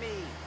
me.